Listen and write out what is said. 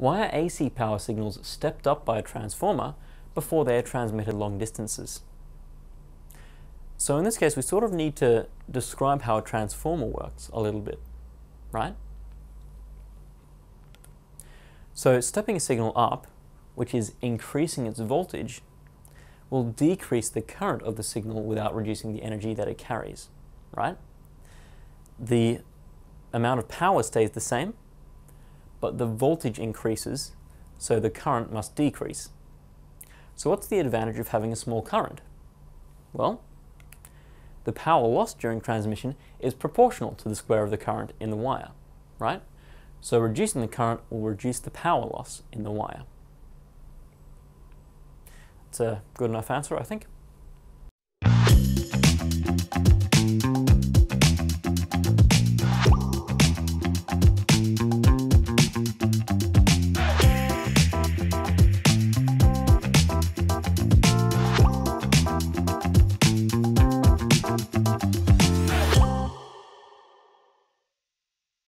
Why are AC power signals stepped up by a transformer before they are transmitted long distances? So in this case, we sort of need to describe how a transformer works a little bit, right? So stepping a signal up, which is increasing its voltage, will decrease the current of the signal without reducing the energy that it carries, right? The amount of power stays the same, but the voltage increases, so the current must decrease. So what's the advantage of having a small current? Well, the power lost during transmission is proportional to the square of the current in the wire, right? So reducing the current will reduce the power loss in the wire. It's a good enough answer, I think.